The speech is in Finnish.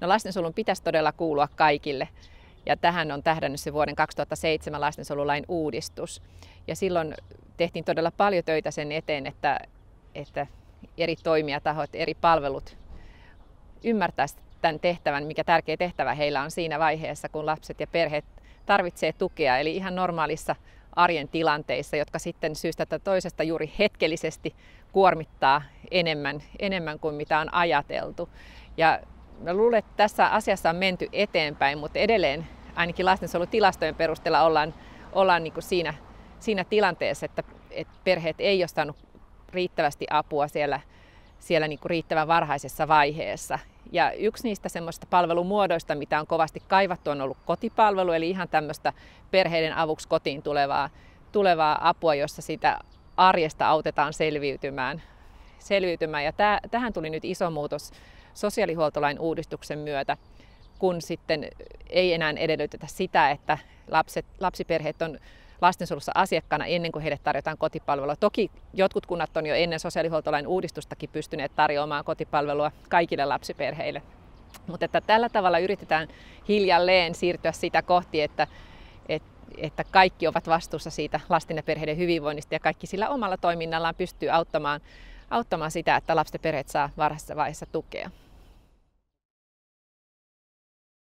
No, lastensuojelun pitäisi todella kuulua kaikille. Ja tähän on tähdännyt se vuoden 2007 lastensuojelulain uudistus. Ja silloin tehtiin todella paljon töitä sen eteen, että eri toimijatahot, eri palvelut ymmärtäisivät tämän tehtävän, mikä tärkeä tehtävä heillä on siinä vaiheessa, kun lapset ja perheet tarvitsee tukea. Eli ihan normaalissa arjen tilanteissa, jotka sitten syystä tai toisesta juuri hetkellisesti kuormittaa enemmän kuin mitä on ajateltu. Ja mä luulen, että tässä asiassa on menty eteenpäin, mutta edelleen ainakin lastensuojelutilastojen perusteella ollaan niin kuin siinä tilanteessa, että perheet ei ole saanut riittävästi apua siellä niin kuin riittävän varhaisessa vaiheessa. Ja yksi niistä semmoista palvelumuodoista, mitä on kovasti kaivattu, on ollut kotipalvelu, eli ihan tämmöistä perheiden avuksi kotiin tulevaa apua, jossa sitä arjesta autetaan selviytymään. Ja tähän tuli nyt iso muutos sosiaalihuoltolain uudistuksen myötä, kun sitten ei enää edellytetä sitä, että lapsiperheet on lastensuojelussa asiakkaana ennen kuin heille tarjotaan kotipalvelua. Toki jotkut kunnat on jo ennen sosiaalihuoltolain uudistustakin pystyneet tarjoamaan kotipalvelua kaikille lapsiperheille. Mutta että tällä tavalla yritetään hiljalleen siirtyä sitä kohti, että kaikki ovat vastuussa siitä lasten ja perheiden hyvinvoinnista ja kaikki sillä omalla toiminnallaan pystyy auttamaan sitä, että lapset ja perheet saa varhaisessa vaiheessa tukea.